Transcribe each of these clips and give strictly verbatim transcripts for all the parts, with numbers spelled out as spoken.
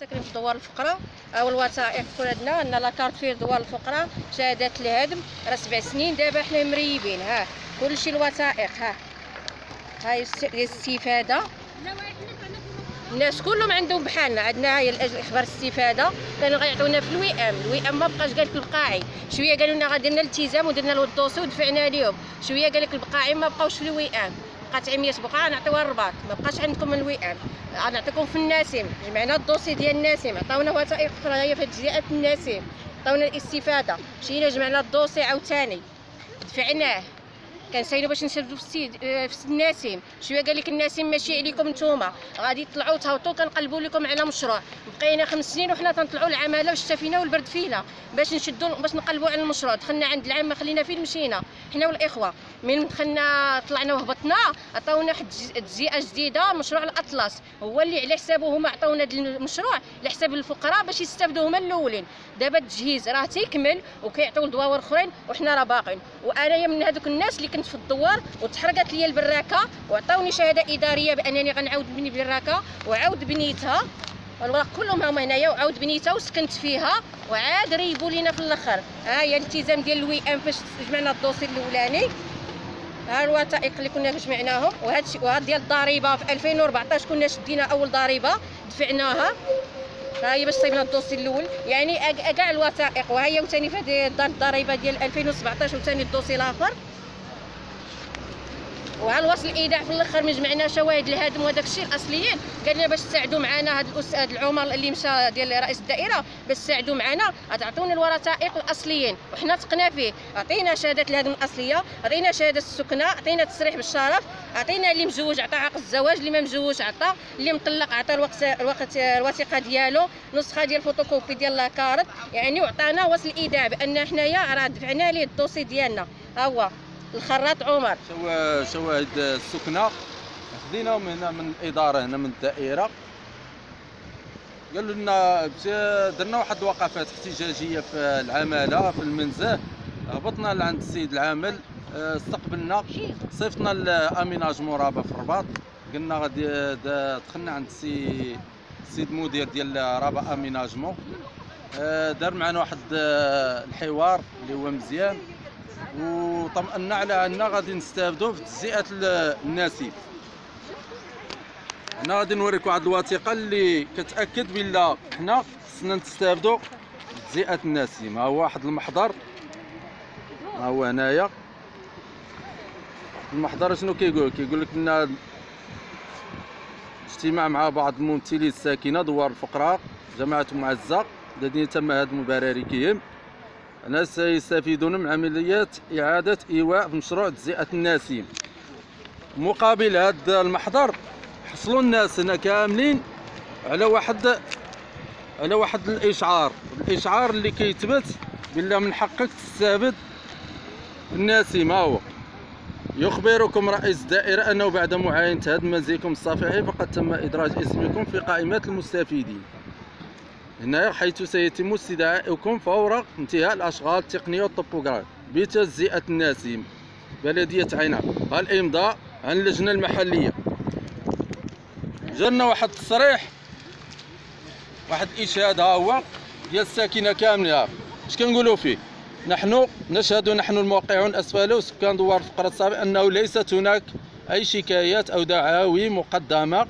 ساكنين في دوار الفقرة. أول وثائق ولادنا أن لاكارفير دوار الفقرة شهادة الهدم راه سبع سنين دابا حنا مريبين. ها كلشي الوثائق، ها هاي الاستفادة، الناس كلهم عندهم بحالنا. عندنا هي الاخبار الاستفاده كانوا غيعطيونا في الوئام، الوئام ما بقاش قالك البقاعي، شويه قالوا لنا غديرنا الالتزام ودرنا له الدوسي ودفعنا لهم، شويه قالك البقاعي ما بقاوش في الوئام، بقات عمية بقعه نعطيوها الرباط، ما بقاش عندكم الوئام، غنعطيكم في الناسم. جمعنا الدوسي ديال الناسم، عطاونا وثائق اخرى هي في تجزئه الناسم، عطاونا الاستفاده، مشينا جمعنا الدوسي عاوتاني دفعناه، كنسايلو باش نسردو في الناسم. شويه قال لك الناسم ماشي عليكم نتوما، غادي تطلعوا تهوطوا كنقلبوا لكم على مشروع. بقينا خمس سنين وحنا تنطلعوا العماله والشتا فينا والبرد فينا باش نشدوا باش نقلبوا على المشروع. دخلنا عند العام ما خلينا فين مشينا حنا والاخوه، من دخلنا طلعنا وهبطنا عطاونا واحد تجزئه جديده، مشروع الاطلس هو اللي على حسابه هما عطاونا هذا المشروع على حساب الفقراء باش يستافدوا هما الاولين. دابا التجهيز راه تيكمل وكيعطيو لدواور اخرين وحنا راه باقين. وانا من هذوك الناس اللي كنت في الدوار وتحرقت لي البراكه وعطاوني شهاده اداريه بانني غنعاود بني البراكه، وعاود بنيتها والله كلهم هما هنايا، وعاود بنيتها وسكنت فيها وعاد ريبوا لينا في الاخر. ها هي الالتزام ديال الوئام فاش جمعنا الدوسي الاولاني، ها الوثائق اللي كنا جمعناهم، وهذا الشيء وهذا ديال الضريبه في ألفين وأربعطاش كنا شدينا اول ضريبه دفعناها، ها هي باش صيبنا الدوسي الاول، يعني كاع الوثائق. وها هي ثاني في هذه الدار الضريبه ديال ألفين وسبعطاش وثاني الدوسي الاخر، وها الوصل الايداع في الاخر. من جمعنا شواهد الهدم وهداك الشيء الاصليين قال لنا باش تساعدوا معنا، هاد الاستاذ العمر اللي مشى ديال رئيس الدائره باش تساعدوا معنا غتعطونا الوثائق الاصليين وحنا تقنا فيه. عطينا شهاده الهدم الاصليه، عطينا شهاده السكنه، عطينا التصريح بالشرف، عطينا اللي مزوج عطى عقد الزواج، اللي ما مزوجش عطى، اللي مطلق عطى الوقت الوقت الوثيقه ديالو، نسخه ديال الفوتوكوبي ديال لاكارت، يعني وعطانا وصل ايداع بان حنايا راه دفعنا ليه الدوسي ديالنا. ها هو الخراط عمر شواهد السكنه خديناهم هنا من الاداره هنا من الدائره، قالوا لنا درنا واحد الوقفات احتجاجيه في العماله في المنزه، هبطنا لعند السيد العامل استقبلنا، صيفطنا لاميناجمون رابه في الرباط، قلنا غادي دخلنا عند السيد السيد مدير ديال رابه اميناجمون، دار معنا واحد الحوار اللي هو مزيان وطمأنا على أننا غادي نستافدوا في تجزئة الناسيب. هنا غادي نوريك واحد الوثيقة اللي كتأكد بلا حنا خصنا نستافدوا في تجزئة الناسيب. ها هو واحد المحضر، ها هو هنايا المحضر شنو كيقول؟ كيقول لك أن اجتماع مع بعض ممثلي الساكنة دوار الفقراء جماعة معزة الذين تم هدم براريكهم، الناس سيستفيدون من عملية إعادة إيواء في مشروع تجزئة الناسيم. مقابل هذا المحضر حصلوا الناس هنا كاملين على واحد على واحد الإشعار، الإشعار اللي كيثبت بلا من حقك تستافد الناسيم. ها هو يخبركم رئيس الدائرة أنه بعد معاينة هدم منزلكم الصفيحي فقد تم إدراج اسمكم في قائمة المستفيدين هنا، حيث سيتم استدعائكم فور انتهاء الأشغال التقنية والطوبوغراف بتجزئة الناسيم بلدية عين العودة، الإمضاء عن اللجنة المحلية. جانا واحد التصريح واحد الإشهاد ها هو ديال الساكنة كاملة، اش كنقولوا فيه؟ نحن نشهد نحن الموقعون أسفله سكان دوار الفقرة السابق أنه ليست هناك أي شكايات أو دعاوي مقدمة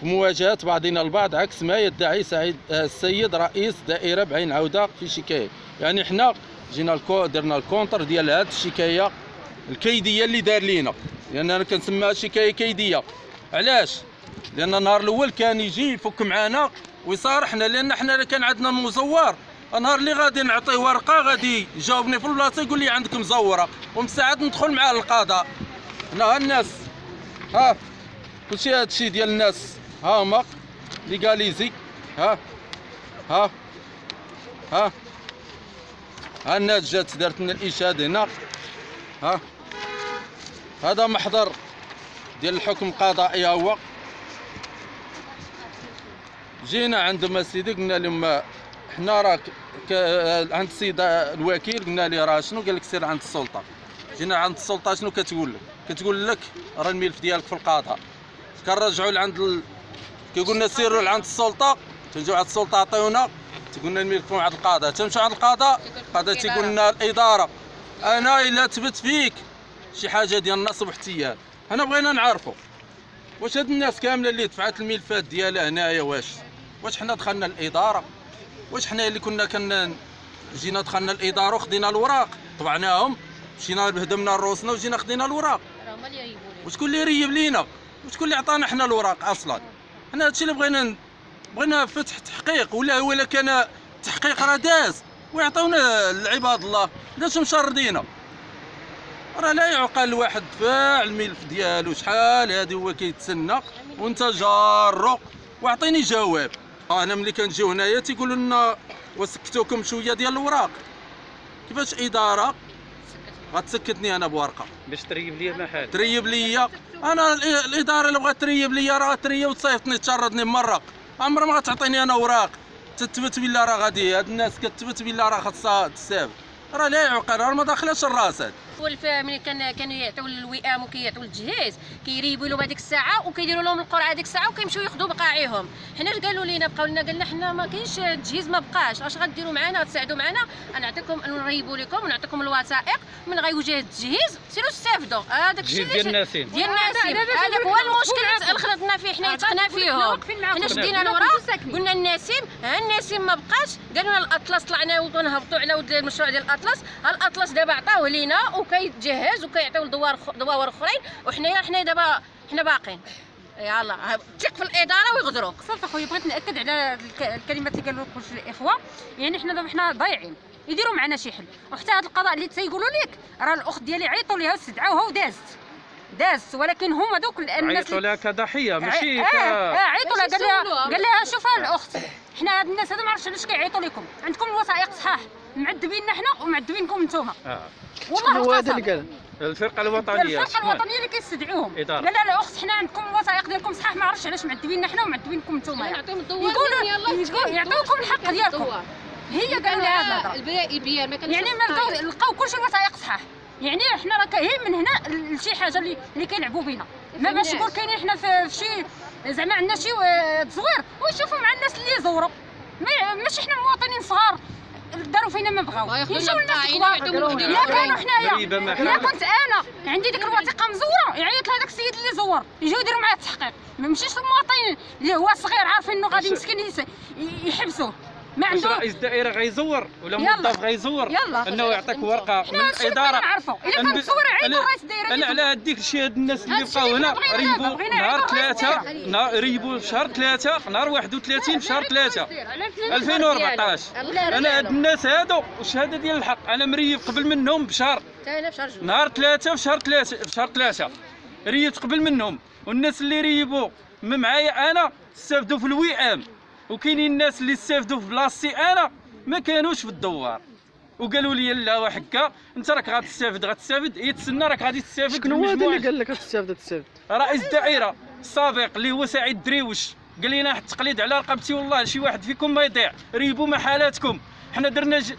في مواجهة بعضنا البعض عكس ما يدعي سعيد السيد رئيس دائرة بعين عودة في شكاية. يعني حنا جينا الكو درنا الكونتر ديال هاد الشكاية الكيدية اللي دار لينا، لأن أنا كنسميها شكاية كيدية. علاش؟ لأن النهار الأول كان يجي يفك معانا ويصارحنا، لأن حنا كان عندنا مزور، النهار اللي غادي نعطيه ورقة غادي يجاوبني في البلاصة يقول لي عندك مزورة، ومن ساعات ندخل معاه للقضاء. هنا الناس ها كلشي هادشي ديال الناس، ها هما ليغاليزي، ها ها ها ها الناس جات دارت لنا الاشهاد هنا. ها هذا محضر ديال الحكم القضائي، ها هو جينا عندهم السيدي قلنا لهم حنا راك عند السيد الوكيل قلنا ليه راه شنو، قال لك سير عند السلطه. جينا عند السلطه شنو كتقول لك؟ كتقول لك راه الملف ديالك في القضاء. كنرجعوا لعند ال... كيقولنا سيروا لعند السلطه، تنجيو عند السلطه عطيونا، تيقول لنا الملك عند القضاء، تنمشيو عند القضاء، القضاء تيقول لنا الاداره. انا الا تبت فيك شي حاجه ديال النصب واحتيال، انا بغينا نعرفوا واش هاد الناس كامله اللي دفعت الملفات ديالها هنايا واش واش حنا دخلنا الاداره؟ واش حنا اللي كنا كن جينا دخلنا الاداره وخدينا الوراق طبعناهم، مشينا بهدمنا رؤوسنا وجينا خدينا الوراق؟ راه هما اللي يريبوا لينا. وشكون اللي يريب لينا؟ وشكون اللي عطانا حنا الوراق اصلا؟ حنا هادشي اللي بغينا، بغينا فتح تحقيق، ولا ولا كان التحقيق راه داز ويعطيونا لعباد الله، علاش مشردينا؟ راه لا يعقل الواحد دفع الملف ديالو شحال هادي هو كيتسنى وانت جارو، واعطيني جواب. انا ملي كنجيو هنايا تيقولوا لنا وسكتوكم شويه ديال الوراق. كيفاش اداره غتسكتني انا بورقه باش تريب ليا محل؟ تريب ليا انا الاداره اللي بغات تريب ليا راه تريب وتصيفطني تشردني مرق، عمرها ما غتعطيني انا اوراق تثبت بالله راه غادي هاد الناس كتثبت بالله راه خاصها تساب. راه لا يعقل، راه ما داخلاش الراس هاد. ملي كان كانوا يعطيو للوئام وكيعطيو للتجهيز كيريبوا لهم هذيك الساعه وكيديروا لهم القرعه هذيك الساعه وكيمشيو ياخذوا بقاعيهم. حنا اش قالوا لينا؟ بقاو لنا قالنا حنا ما كاينش التجهيز، ما بقاش، اش غديروا معنا؟ غتساعدوا معنا؟ غنعطيكم نريبوا لكم ونعطيكم الوثائق، من غيوجه التجهيز سيروا استافدوا. هذاك الشيء ديال الناسين ديال الناسين هذاك هو المشكل اللي خلطنا فيه حنا، يتقنا فيهم. حنا شدينا الوراق قلنا الناسين، ها الناسين ما بقاش، قالوا لنا الاطلس طلعنا ونهبطوا على ود المشروع ديال الاطلس، ها الاطلس دابا عطاوه لينا وكيتجهز وكيعطيو لدوار دواور اخرين، وحنايا حنا دابا حنا باقين. يلا ثق في الاداره ويغدروك. صافي خويا، بغيت ناكد على الكلمات اللي قالوا لكم الاخوه، يعني حنا دابا حنا ضايعين، يديروا معنا شي حل. وحتى هذا القضاء اللي تيقولوا لك راه الاخت ديالي عيطوا ليها واستدعوها ودازت دازت، ولكن هما دوك الناس عيطوا لها كضحيه ماشي اه اه عيطوا لها، قال لها قال لها شوفها الاخت، حنا هاد الناس هذا ما عرفتش علاش كيعيطوا لكم، عندكم الوثائق صحاح، معذبيننا حنا ومعذبينكم نتوما. اه والله هو هذا اللي قال الفرقه الوطنيه، الفرقه الوطنيه اللي كيستدعوهم. لا لا لا اخت، حنا عندكم الوثائق ديالكم صحاح، ما عرفتش علاش معذبيننا حنا ومعذبينكم نتوما. يقولوا يعطيوكم الحق ديالكم. هي قالوا لها هذا البيان ما كانش، يعني ما لقاو كلشي الوثائق صحاح، يعني حنا راه كاين من هنا لشي حاجه اللي اللي كيلعبوا بينا، ما باش يكون كاينين حنا في شي زعما عندنا شي تزوير ويشوفوا مع الناس اللي يزوروا، ماشي حنا مواطنين صغار داروا فينا ما بغاو، يمشيو للناس الكبار. لا كانوا حنايا، لا كنت انا عندي ديك الوثيقه مزوره، يعيط لهذاك السيد اللي زور يجيو يديروا معاه التحقيق، ما يمشيش للمواطنين اللي هو صغير عارفين انه غادي مسكين يحبسوه. ما عندوش رئيس دائره غيزور ولا موظف غيزور انه يعطيك ورقه من الاداره. الا كان تصور عيطوا رئيس الدائره. انا على هذيك شي هاد الناس اللي بقاو هنا ريبوا نهار ثلاثه، نهار ريبوا في شهر ثلاثه، نهار واحد وثلاثين في شهر ثلاثه ألفين وأربعطاش. انا هاد الناس هادو الشهاده ديال الحق، انا مريب قبل منهم بشهر، نهار ثلاثه في شهر ثلاثه في شهر ثلاثه ريبت قبل منهم. والناس اللي ريبوا معايا انا استافدوا في الوئام، وكاينين الناس اللي استافدوا في بلاصتي انا ما كانوش في الدوار، وقالوا لي لا وحكا انت راك غتستافد غتستافد يتسنى راك غادي تستافد. شكون هو اللي قال لك غتستافد تستافد؟ رئيس الدائره السابق اللي هو سعيد الدريوش قال لنا حط التقليد على رقبتي، والله شي واحد فيكم ما يضيع، ريبوا محالاتكم. حنا درنا ج...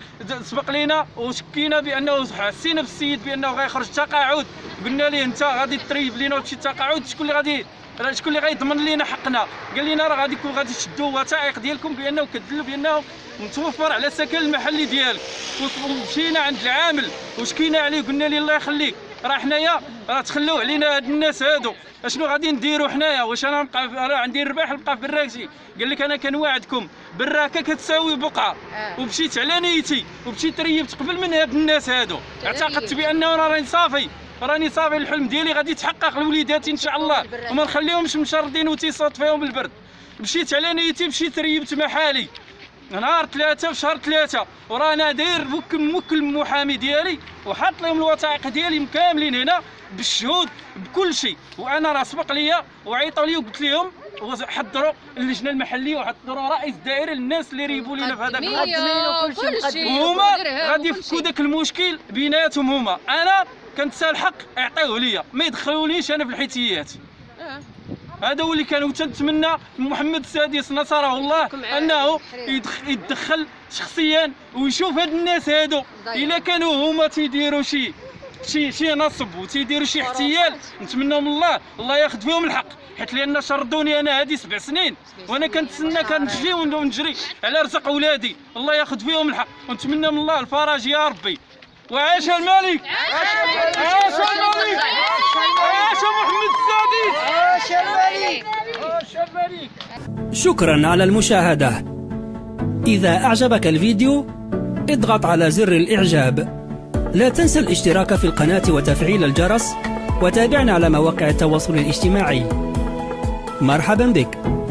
سبق لينا وشكينا بانه حسينا بالسيد بانه غيخرج تقاعد، قلنا ليه انت غادي تريب لينا هادشي التقاعد، شكون اللي غادي راه شكون اللي غيضمن لينا حقنا؟ قال لنا راه غادي يكون غادي تشدوا الوثائق ديالكم بانه كدلوا بانه متوفر على السكن المحلي ديالك. ومشينا عند العامل وشكينا عليه قلنا ليه الله يخليك راه حنايا راه تخلوا علينا هاد الناس هادو، اشنو غادي نديروا حنايا؟ واش انا نبقى راه عندي الرباح نبقى في براكتي؟ قال لك انا كنوعدكم براكه كتساوي بقعه، ومشيت على نيتي ومشيت ريبت قبل من هاد الناس هادو، اعتقدت بانه راني صافي راني صافي الحلم ديالي غادي يتحقق لوليداتي ان شاء الله وما نخليهمش مشردين وتيصوت فيهم البرد. مشيت على نيتي مشيت ريبت محالي نهار ثلاثه في شهر ثلاثه، ورانا داير موكل المحامي ديالي وحاط لهم الوثائق ديالي كاملين هنا بالشهود بكل شيء، وانا راه سبق ليا وعيطوا لي وقلت لهم وحضروا اللجنه المحليه وحضروا رئيس الدائره للناس اللي ريبوا لينا في هذاك القضيه وكل شيء، هما غادي يفكوا داك المشكل بيناتهم. هما انا كنتسال الحق يعطيوه ليا ما يدخلونيش انا في الحيتيات. هذا هو اللي كان، وتنتمنى محمد السادس نصره الله انه يتدخل شخصيا ويشوف هاد الناس هادو الا كانوا هما تيديروا شي شي شي نصب وتيديروا شي احتيال، نتمنوا من الله الله ياخذ فيهم الحق، حيت لان شردوني انا هذه سبع سنين وانا كنتسنى كنجي ونجري على رزق اولادي، الله ياخذ فيهم الحق ونتمنى من الله الفرج يا ربي. وعاش الملك، عاش الملك، عاش الملك، عاش محمد السادس، عاش الملك، عاش الملك. شكرا على المشاهدة. إذا أعجبك الفيديو اضغط على زر الإعجاب. لا تنسى الاشتراك في القناة وتفعيل الجرس، وتابعنا على مواقع التواصل الاجتماعي. مرحبا بك.